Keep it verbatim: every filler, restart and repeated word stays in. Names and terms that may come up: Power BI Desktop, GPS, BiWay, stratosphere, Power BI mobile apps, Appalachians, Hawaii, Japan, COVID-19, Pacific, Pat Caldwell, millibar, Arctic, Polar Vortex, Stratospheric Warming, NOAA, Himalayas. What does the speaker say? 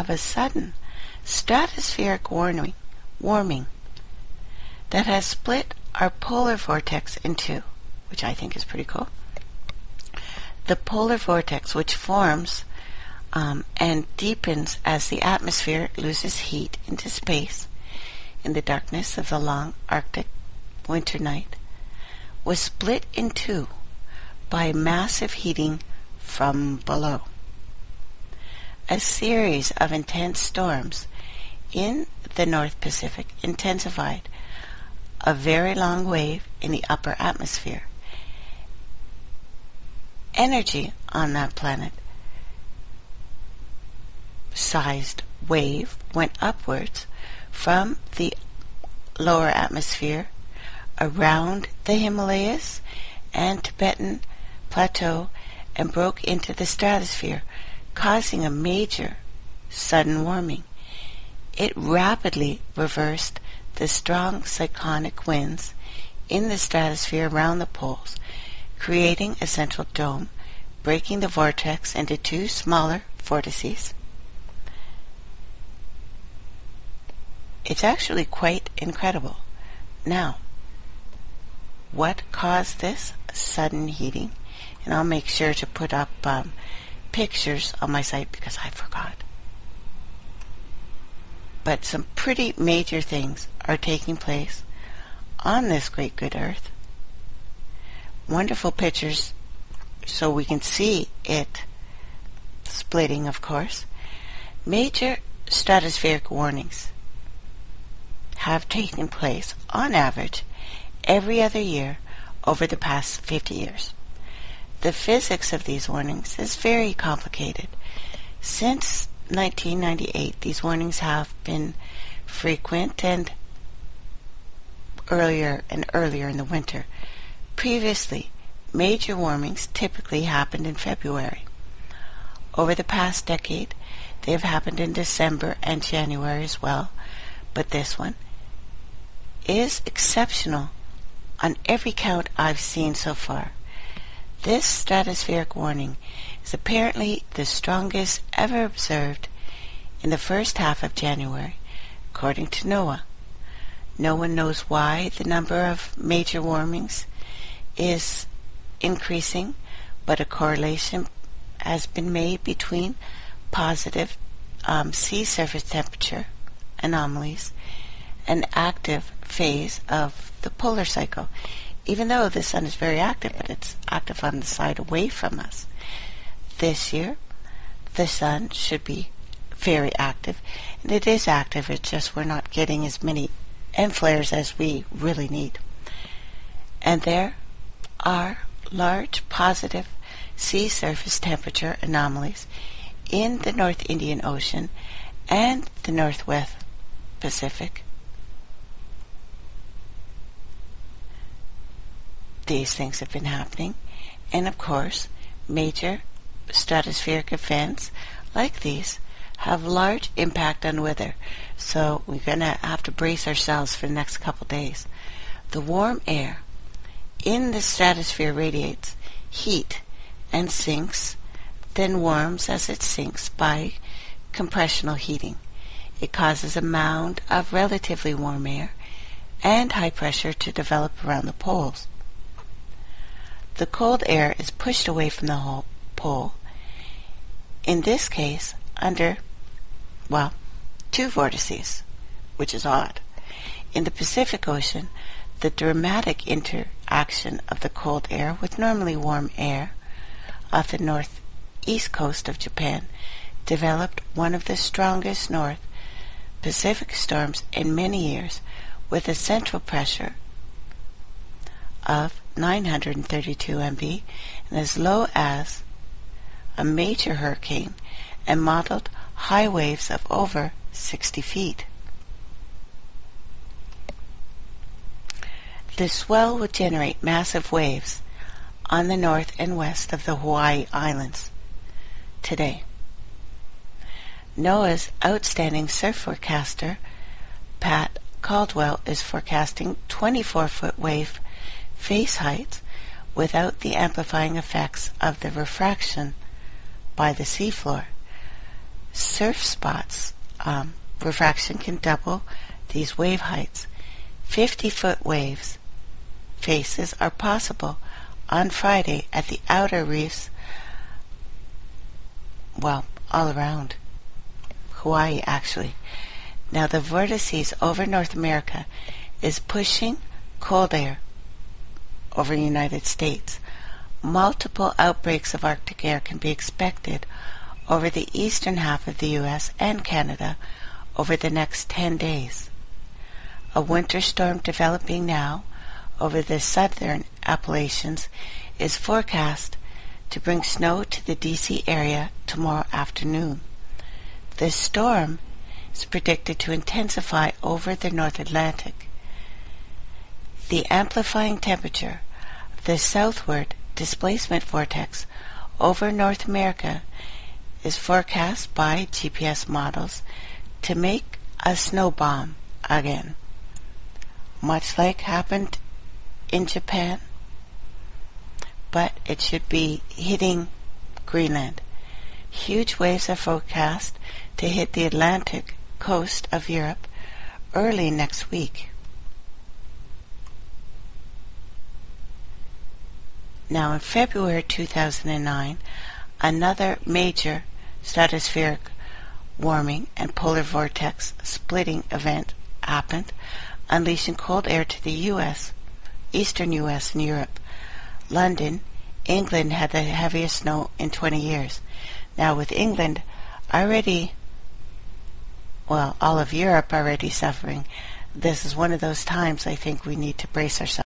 of a sudden stratospheric warming, warming that has split our polar vortex in two, which I think is pretty cool. The polar vortex, which forms um, and deepens as the atmosphere loses heat into space in the darkness of the long Arctic winter night, was split in two by massive heating from below. A series of intense storms in the North Pacific intensified a very long wave in the upper atmosphere. Energy on that planet-sized wave went upwards from the lower atmosphere around the Himalayas and Tibetan plateau and broke into the stratosphere, causing a major sudden warming. It rapidly reversed the strong cyclonic winds in the stratosphere around the poles, creating a central dome, breaking the vortex into two smaller vortices. It's actually quite incredible. Now, what caused this sudden heating? And I'll make sure to put up um, pictures on my site because I forgot. But some pretty major things are taking place on this great good Earth. Wonderful pictures, so we can see it splitting, of course. Major stratospheric warnings have taken place on average every other year over the past fifty years. The physics of these warnings is very complicated. Since nineteen ninety-eight, these warnings have been frequent and earlier and earlier in the winter. Previously, major warmings typically happened in February. Over the past decade, they have happened in December and January as well, but this one is exceptional on every count I've seen so far. This stratospheric warning is apparently the strongest ever observed in the first half of January, according to NOAA. No one knows why the number of major warmings is increasing, but a correlation has been made between positive um, sea surface temperature anomalies and active phase of the polar cycle. Even though the sun is very active, but it's active on the side away from us. This year, the sun should be very active, and it is active, it's just we're not getting as many end flares as we really need. And there are large positive sea surface temperature anomalies in the North Indian Ocean and the Northwest Pacific. These things have been happening, and of course major stratospheric events like these have large impact on weather, so we're going to have to brace ourselves for the next couple days. The warm air in the stratosphere radiates heat and sinks, then warms as it sinks by compressional heating. It causes a mound of relatively warm air and high pressure to develop around the poles. The cold air is pushed away from the whole pole, in this case under, well, two vortices, which is odd. In the Pacific Ocean, the dramatic interaction of the cold air with normally warm air off the northeast coast of Japan developed one of the strongest North Pacific storms in many years, with a central pressure of nine hundred thirty-two millibar and as low as a major hurricane, and modeled high waves of over sixty feet. The swell would generate massive waves on the north and west of the Hawaii Islands today. NOAA's outstanding surf forecaster, Pat Caldwell, is forecasting twenty-four foot wave face heights without the amplifying effects of the refraction by the seafloor. surf spots. Um, refraction can double these wave heights. fifty foot waves faces are possible on Friday at the outer reefs, well, all around Hawaii actually. Now the vortices over North America is pushing cold air over the United States. Multiple outbreaks of Arctic air can be expected over the eastern half of the U S and Canada over the next ten days. A winter storm developing now over the southern Appalachians is forecast to bring snow to the D C area tomorrow afternoon. This storm is predicted to intensify over the North Atlantic. The amplifying temperature of the southward displacement vortex over North America is forecast by G P S models to make a snow bomb again, much like happened in Japan, but it should be hitting Greenland. Huge waves are forecast to hit the Atlantic coast of Europe early next week. Now in February two thousand nine, another major stratospheric warming and polar vortex splitting event happened, unleashing cold air to the U S, eastern U S and Europe. London, England had the heaviest snow in twenty years. Now with England already, well, all of Europe already suffering, this is one of those times I think we need to brace ourselves.